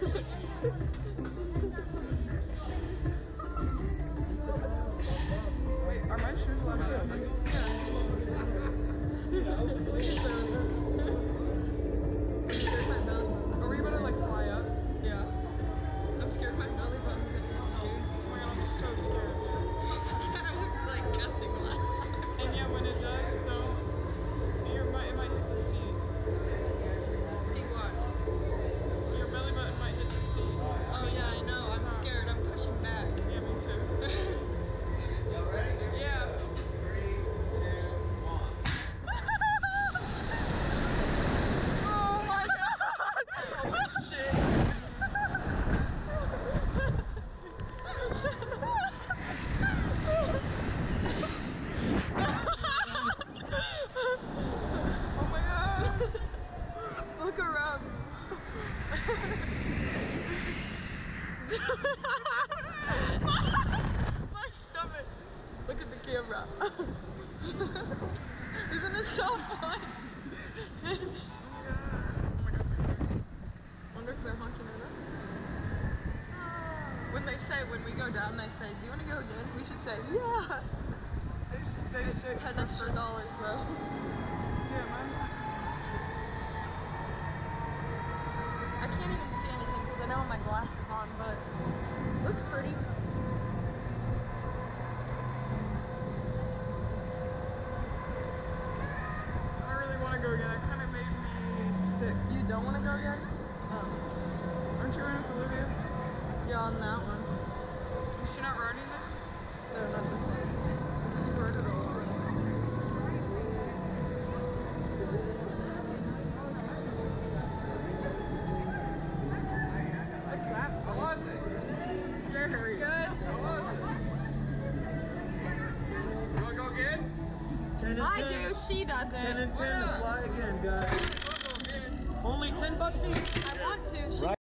Wait, are my shoes locked up? Yeah. Are we about to like fly up? Yeah. I'm scared my belly button's gonna come out. Oh my god, I'm so scared. I was like guessing last time. And yeah, when it does, don't. It might hit the seat. See what? Your belly button might hit the seat. Oh, I mean, yeah, I know. I'm scared. I'm pushing back. Yeah, me too. Y'all ready? Here we go. 3, 2, 1. Oh my god! Holy shit! Oh my god! Look around. Look at the camera. Isn't it so fun? Oh my god. Wonder if they're honking at us. When they say, when we go down, they say, do you want to go again? We should say, yeah. It's $10 extra, bro. Yeah, mine's not. I can't even see anything because I know my glass is on, but it looks pretty. You don't want to go again? Oh. Aren't you running for Olivia? Yeah, on that one. Is she not riding this? No, not this one. She's riding it all over. What's that? How was it? Scary. Good? How was it? You want to go again? I do, she doesn't. 10 and 10 to fly again, guys. Only $10 each. I want to. She's